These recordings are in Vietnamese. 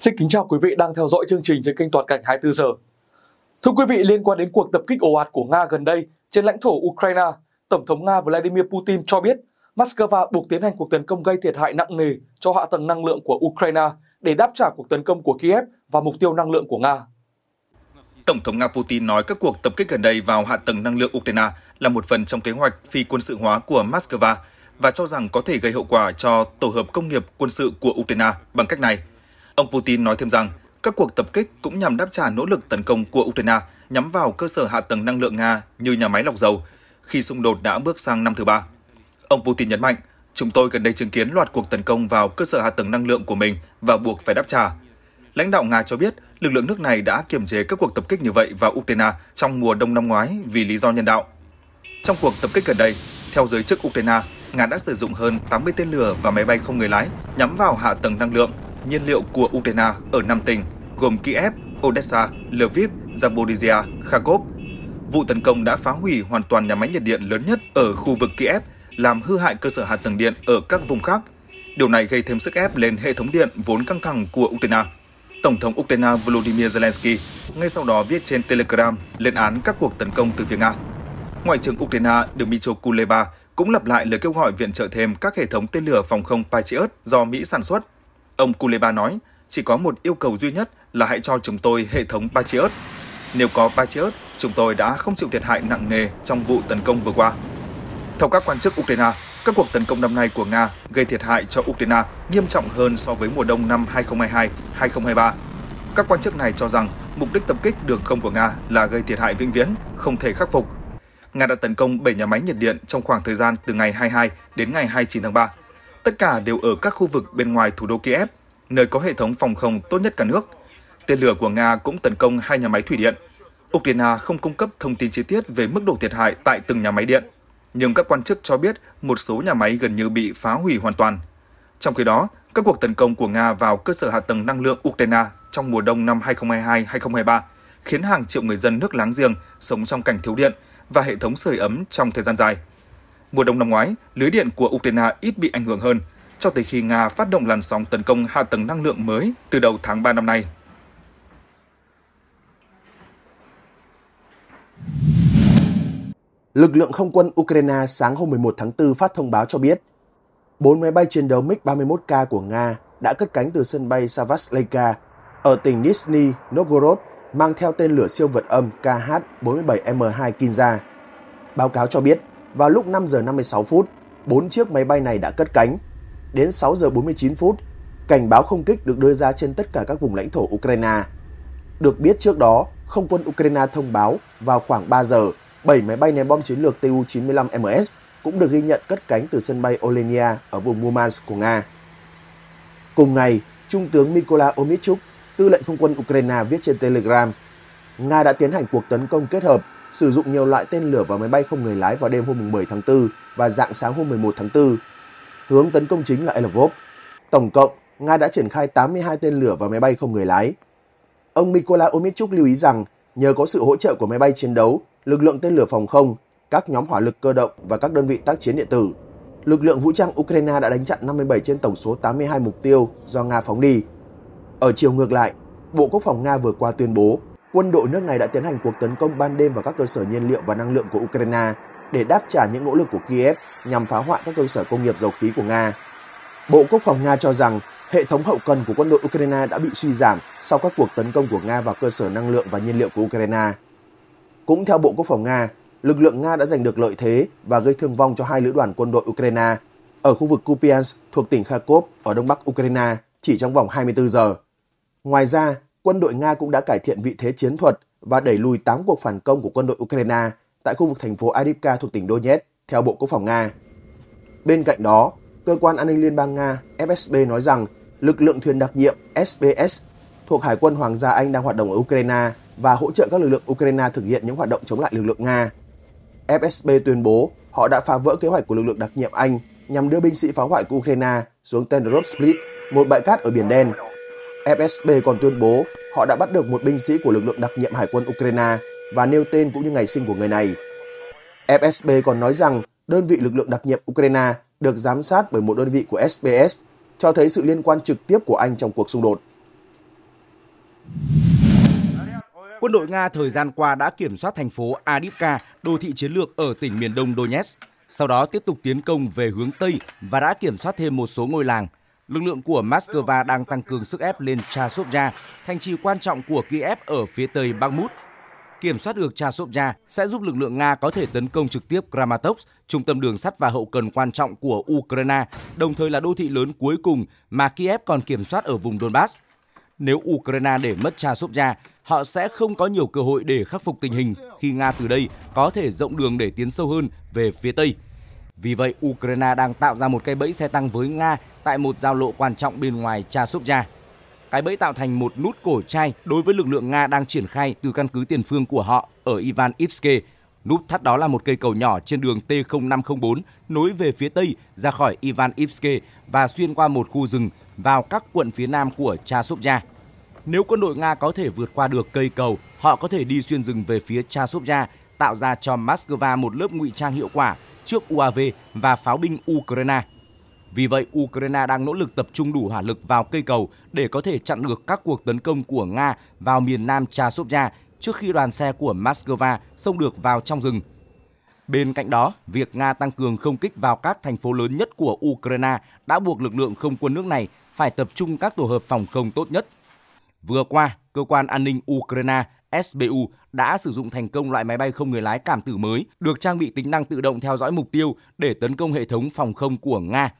Xin kính chào quý vị đang theo dõi chương trình trên kênh Toàn cảnh 24 giờ. Thưa quý vị, liên quan đến cuộc tập kích ồ ạt của Nga gần đây trên lãnh thổ Ukraine, Tổng thống Nga Vladimir Putin cho biết Moscow buộc tiến hành cuộc tấn công gây thiệt hại nặng nề cho hạ tầng năng lượng của Ukraine để đáp trả cuộc tấn công của Kiev và mục tiêu năng lượng của Nga. Tổng thống Nga Putin nói các cuộc tập kích gần đây vào hạ tầng năng lượng Ukraine là một phần trong kế hoạch phi quân sự hóa của Moscow và cho rằng có thể gây hậu quả cho tổ hợp công nghiệp quân sự của Ukraine bằng cách này. Ông Putin nói thêm rằng các cuộc tập kích cũng nhằm đáp trả nỗ lực tấn công của Ukraine nhắm vào cơ sở hạ tầng năng lượng Nga như nhà máy lọc dầu, khi xung đột đã bước sang năm thứ ba. Ông Putin nhấn mạnh, chúng tôi gần đây chứng kiến loạt cuộc tấn công vào cơ sở hạ tầng năng lượng của mình và buộc phải đáp trả. Lãnh đạo Nga cho biết lực lượng nước này đã kiềm chế các cuộc tập kích như vậy vào Ukraine trong mùa đông năm ngoái vì lý do nhân đạo. Trong cuộc tập kích gần đây, theo giới chức Ukraine, Nga đã sử dụng hơn 80 tên lửa và máy bay không người lái nhắm vào hạ tầng năng lượng, nhiên liệu của Ukraine ở 5 tỉnh, gồm Kiev, Odessa, Lviv, Zaporizhia, Kharkov. Vụ tấn công đã phá hủy hoàn toàn nhà máy nhiệt điện lớn nhất ở khu vực Kiev, làm hư hại cơ sở hạ tầng điện ở các vùng khác. Điều này gây thêm sức ép lên hệ thống điện vốn căng thẳng của Ukraine. Tổng thống Ukraine Volodymyr Zelensky ngay sau đó viết trên Telegram lên án các cuộc tấn công từ phía Nga. Ngoại trưởng Ukraine Dmytro Kuleba cũng lặp lại lời kêu gọi viện trợ thêm các hệ thống tên lửa phòng không Patriot do Mỹ sản xuất. Ông Kuleba nói, chỉ có một yêu cầu duy nhất là hãy cho chúng tôi hệ thống Patriot. Nếu có Patriot, chúng tôi đã không chịu thiệt hại nặng nề trong vụ tấn công vừa qua. Theo các quan chức Ukraine, các cuộc tấn công năm nay của Nga gây thiệt hại cho Ukraine nghiêm trọng hơn so với mùa đông năm 2022-2023. Các quan chức này cho rằng mục đích tập kích đường không của Nga là gây thiệt hại vĩnh viễn, không thể khắc phục. Nga đã tấn công 7 nhà máy nhiệt điện trong khoảng thời gian từ ngày 22 đến ngày 29 tháng 3. Tất cả đều ở các khu vực bên ngoài thủ đô Kiev, nơi có hệ thống phòng không tốt nhất cả nước. Tên lửa của Nga cũng tấn công 2 nhà máy thủy điện. Ukraine không cung cấp thông tin chi tiết về mức độ thiệt hại tại từng nhà máy điện, nhưng các quan chức cho biết một số nhà máy gần như bị phá hủy hoàn toàn. Trong khi đó, các cuộc tấn công của Nga vào cơ sở hạ tầng năng lượng Ukraine trong mùa đông năm 2022-2023 khiến hàng triệu người dân nước láng giềng sống trong cảnh thiếu điện và hệ thống sưởi ấm trong thời gian dài. Mùa đông năm ngoái, lưới điện của Ukraine ít bị ảnh hưởng hơn, cho tới khi Nga phát động làn sóng tấn công hạ tầng năng lượng mới từ đầu tháng 3 năm nay. Lực lượng không quân Ukraine sáng hôm 11 tháng 4 phát thông báo cho biết 4 máy bay chiến đấu MiG-31K của Nga đã cất cánh từ sân bay Savasleika ở tỉnh Nizhny Novgorod mang theo tên lửa siêu vượt âm Kh-47M2 Kinza. Báo cáo cho biết, vào lúc 5 giờ 56 phút, 4 chiếc máy bay này đã cất cánh. Đến 6 giờ 49 phút, cảnh báo không kích được đưa ra trên tất cả các vùng lãnh thổ Ukraine. Được biết trước đó, không quân Ukraine thông báo vào khoảng 3 giờ, 7 máy bay ném bom chiến lược Tu-95MS cũng được ghi nhận cất cánh từ sân bay Olenia ở vùng Murmansk của Nga. Cùng ngày, Trung tướng Mykola Omichuk, tư lệnh không quân Ukraine viết trên Telegram, Nga đã tiến hành cuộc tấn công kết hợp, sử dụng nhiều loại tên lửa và máy bay không người lái vào đêm hôm 10 tháng 4 và rạng sáng hôm 11 tháng 4. Hướng tấn công chính là Lvov. Tổng cộng, Nga đã triển khai 82 tên lửa và máy bay không người lái. Ông Mykola Omichuk lưu ý rằng, nhờ có sự hỗ trợ của máy bay chiến đấu, lực lượng tên lửa phòng không, các nhóm hỏa lực cơ động và các đơn vị tác chiến điện tử, lực lượng vũ trang Ukraine đã đánh chặn 57 trên tổng số 82 mục tiêu do Nga phóng đi. Ở chiều ngược lại, Bộ Quốc phòng Nga vừa qua tuyên bố quân đội nước này đã tiến hành cuộc tấn công ban đêm vào các cơ sở nhiên liệu và năng lượng của Ukraine để đáp trả những nỗ lực của Kiev nhằm phá hoại các cơ sở công nghiệp dầu khí của Nga. Bộ Quốc phòng Nga cho rằng hệ thống hậu cần của quân đội Ukraine đã bị suy giảm sau các cuộc tấn công của Nga vào cơ sở năng lượng và nhiên liệu của Ukraine. Cũng theo Bộ Quốc phòng Nga, lực lượng Nga đã giành được lợi thế và gây thương vong cho 2 lữ đoàn quân đội Ukraine ở khu vực Kupiansk thuộc tỉnh Kharkov ở đông bắc Ukraine chỉ trong vòng 24 giờ. Ngoài ra, quân đội Nga cũng đã cải thiện vị thế chiến thuật và đẩy lùi 8 cuộc phản công của quân đội Ukraine tại khu vực thành phố Avdiivka thuộc tỉnh Donetsk, theo Bộ Quốc phòng Nga. Bên cạnh đó, Cơ quan An ninh Liên bang Nga FSB nói rằng lực lượng thuyền đặc nhiệm SBS thuộc Hải quân Hoàng gia Anh đang hoạt động ở Ukraine và hỗ trợ các lực lượng Ukraine thực hiện những hoạt động chống lại lực lượng Nga. FSB tuyên bố họ đã phá vỡ kế hoạch của lực lượng đặc nhiệm Anh nhằm đưa binh sĩ phá hoại của Ukraine xuống Tendrivska Spit, một bãi cát ở Biển Đen. FSB còn tuyên bố họ đã bắt được một binh sĩ của lực lượng đặc nhiệm Hải quân Ukraine và nêu tên cũng như ngày sinh của người này. FSB còn nói rằng đơn vị lực lượng đặc nhiệm Ukraine được giám sát bởi một đơn vị của SBS, cho thấy sự liên quan trực tiếp của Anh trong cuộc xung đột. Quân đội Nga thời gian qua đã kiểm soát thành phố Avdiivka, đô thị chiến lược ở tỉnh miền đông Donetsk, sau đó tiếp tục tiến công về hướng Tây và đã kiểm soát thêm một số ngôi làng. Lực lượng của Moscow đang tăng cường sức ép lên Chasiv-Yar, thành trì quan trọng của Kiev ở phía tây Bakhmut. Kiểm soát được Chasiv-Yar sẽ giúp lực lượng Nga có thể tấn công trực tiếp Kramatorsk, trung tâm đường sắt và hậu cần quan trọng của Ukraine, đồng thời là đô thị lớn cuối cùng mà Kiev còn kiểm soát ở vùng Donbass. Nếu Ukraine để mất Chasiv-Yar, họ sẽ không có nhiều cơ hội để khắc phục tình hình khi Nga từ đây có thể rộng đường để tiến sâu hơn về phía Tây. Vì vậy, Ukraine đang tạo ra một cái bẫy xe tăng với Nga tại một giao lộ quan trọng bên ngoài Chasiv-Yar. Cái bẫy tạo thành một nút cổ trai đối với lực lượng Nga đang triển khai từ căn cứ tiền phương của họ ở Ivan-Ivsky. Nút thắt đó là một cây cầu nhỏ trên đường T0504 nối về phía Tây ra khỏi Ivan-Ivsky và xuyên qua một khu rừng vào các quận phía nam của Chasiv-Yar. Nếu quân đội Nga có thể vượt qua được cây cầu, họ có thể đi xuyên rừng về phía Chasiv-Yar, tạo ra cho Moscow một lớp ngụy trang hiệu quả trước UAV và pháo binh Ukraine. Vì vậy, Ukraine đang nỗ lực tập trung đủ hỏa lực vào cây cầu để có thể chặn được các cuộc tấn công của Nga vào miền nam Chasiv-Yar trước khi đoàn xe của Moscow xông được vào trong rừng. Bên cạnh đó, việc Nga tăng cường không kích vào các thành phố lớn nhất của Ukraine đã buộc lực lượng không quân nước này phải tập trung các tổ hợp phòng không tốt nhất. Vừa qua, Cơ quan An ninh Ukraine SBU đã sử dụng thành công loại máy bay không người lái cảm tử mới được trang bị tính năng tự động theo dõi mục tiêu để tấn công hệ thống phòng không của Nga.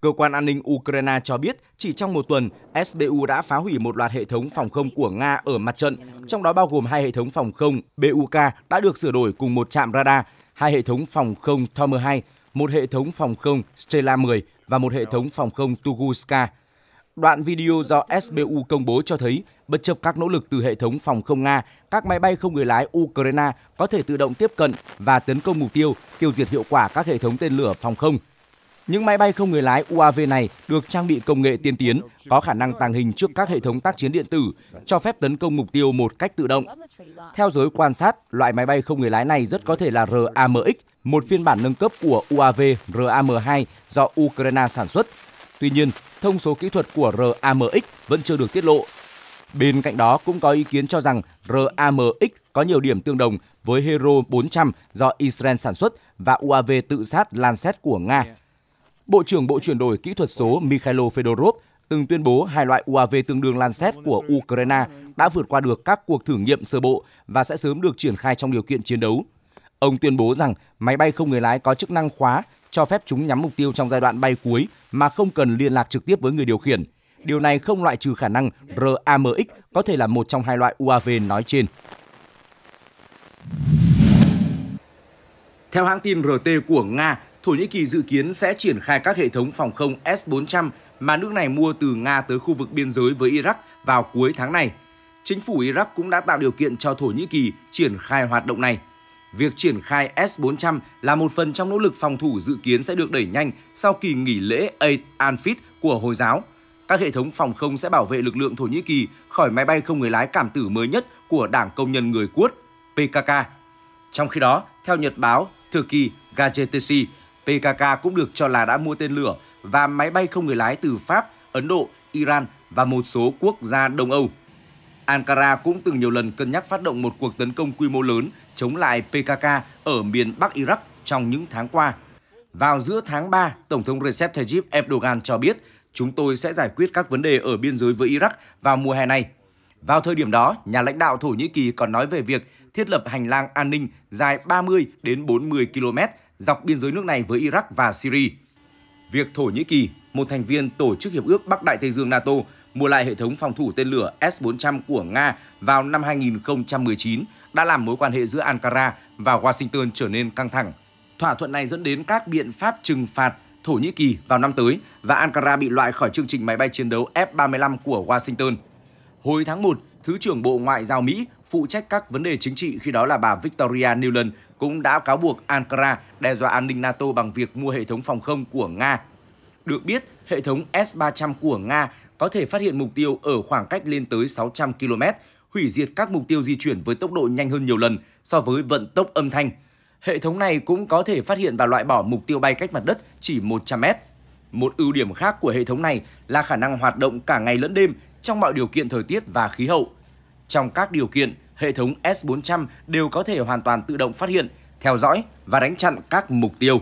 Cơ quan An ninh Ukraine cho biết chỉ trong một tuần, SBU đã phá hủy một loạt hệ thống phòng không của Nga ở mặt trận, trong đó bao gồm hai hệ thống phòng không BUK đã được sửa đổi cùng một trạm radar, hai hệ thống phòng không Tomer-2, một hệ thống phòng không Stellar-10 và một hệ thống phòng không Tuguska. Đoạn video do SBU công bố cho thấy, bất chấp các nỗ lực từ hệ thống phòng không Nga, các máy bay không người lái Ukraine có thể tự động tiếp cận và tấn công mục tiêu, tiêu diệt hiệu quả các hệ thống tên lửa phòng không. Những máy bay không người lái UAV này được trang bị công nghệ tiên tiến, có khả năng tàng hình trước các hệ thống tác chiến điện tử, cho phép tấn công mục tiêu một cách tự động. Theo giới quan sát, loại máy bay không người lái này rất có thể là RAM-X, một phiên bản nâng cấp của UAV RAM-2 do Ukraine sản xuất. Tuy nhiên, thông số kỹ thuật của RAM-X vẫn chưa được tiết lộ. Bên cạnh đó, cũng có ý kiến cho rằng RAM-X có nhiều điểm tương đồng với Hero 400 do Israel sản xuất và UAV tự sát Lancet của Nga. Bộ trưởng Bộ chuyển đổi kỹ thuật số Mikhailo Fedorov từng tuyên bố hai loại UAV tương đương Lancet của Ukraine đã vượt qua được các cuộc thử nghiệm sơ bộ và sẽ sớm được triển khai trong điều kiện chiến đấu. Ông tuyên bố rằng máy bay không người lái có chức năng khóa, cho phép chúng nhắm mục tiêu trong giai đoạn bay cuối mà không cần liên lạc trực tiếp với người điều khiển. Điều này không loại trừ khả năng RAM-X có thể là một trong hai loại UAV nói trên. Theo hãng tin RT của Nga, Thổ Nhĩ Kỳ dự kiến sẽ triển khai các hệ thống phòng không S-400 mà nước này mua từ Nga tới khu vực biên giới với Iraq vào cuối tháng này. Chính phủ Iraq cũng đã tạo điều kiện cho Thổ Nhĩ Kỳ triển khai hoạt động này. Việc triển khai S-400 là một phần trong nỗ lực phòng thủ dự kiến sẽ được đẩy nhanh sau kỳ nghỉ lễ Eid al-Fitr của Hồi giáo. Các hệ thống phòng không sẽ bảo vệ lực lượng Thổ Nhĩ Kỳ khỏi máy bay không người lái cảm tử mới nhất của Đảng Công nhân Người Quốc, PKK. Trong khi đó, theo nhật báo Turkey Gazetesi, PKK cũng được cho là đã mua tên lửa và máy bay không người lái từ Pháp, Ấn Độ, Iran và một số quốc gia Đông Âu. Ankara cũng từng nhiều lần cân nhắc phát động một cuộc tấn công quy mô lớn chống lại PKK ở miền Bắc Iraq trong những tháng qua. Vào giữa tháng 3, Tổng thống Recep Tayyip Erdogan cho biết chúng tôi sẽ giải quyết các vấn đề ở biên giới với Iraq vào mùa hè này. Vào thời điểm đó, nhà lãnh đạo Thổ Nhĩ Kỳ còn nói về việc thiết lập hành lang an ninh dài 30 đến 40 km dọc biên giới nước này với Iraq và Syria. Việc Thổ Nhĩ Kỳ, một thành viên Tổ chức Hiệp ước Bắc Đại Tây Dương NATO, mua lại hệ thống phòng thủ tên lửa S-400 của Nga vào năm 2019 đã làm mối quan hệ giữa Ankara và Washington trở nên căng thẳng. Thỏa thuận này dẫn đến các biện pháp trừng phạt Thổ Nhĩ Kỳ vào năm tới và Ankara bị loại khỏi chương trình máy bay chiến đấu F-35 của Washington. Hồi tháng 1, Thứ trưởng Bộ Ngoại giao Mỹ phụ trách các vấn đề chính trị khi đó là bà Victoria Nuland cũng đã cáo buộc Ankara đe dọa an ninh NATO bằng việc mua hệ thống phòng không của Nga. Được biết, hệ thống S-300 của Nga có thể phát hiện mục tiêu ở khoảng cách lên tới 600 km, hủy diệt các mục tiêu di chuyển với tốc độ nhanh hơn nhiều lần so với vận tốc âm thanh. Hệ thống này cũng có thể phát hiện và loại bỏ mục tiêu bay cách mặt đất chỉ 100 m. Một ưu điểm khác của hệ thống này là khả năng hoạt động cả ngày lẫn đêm trong mọi điều kiện thời tiết và khí hậu. Trong các điều kiện, hệ thống S-400 đều có thể hoàn toàn tự động phát hiện, theo dõi và đánh chặn các mục tiêu.